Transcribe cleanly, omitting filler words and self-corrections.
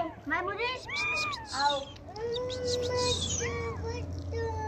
Hey, my mother is... Oh.